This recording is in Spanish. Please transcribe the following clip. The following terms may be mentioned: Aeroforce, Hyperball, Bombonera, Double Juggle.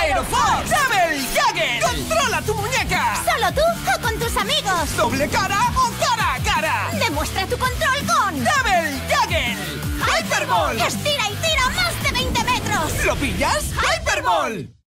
¡Aeroforce! ¡Double Juggle! ¡Controla tu muñeca! ¿Solo tú o con tus amigos? ¿Doble cara o cara a cara? Demuestra tu control con... ¡Double Juggle! ¡Hyperball! ¡Estira y tira más de 20 metros! ¿Lo pillas? ¡Hyperball!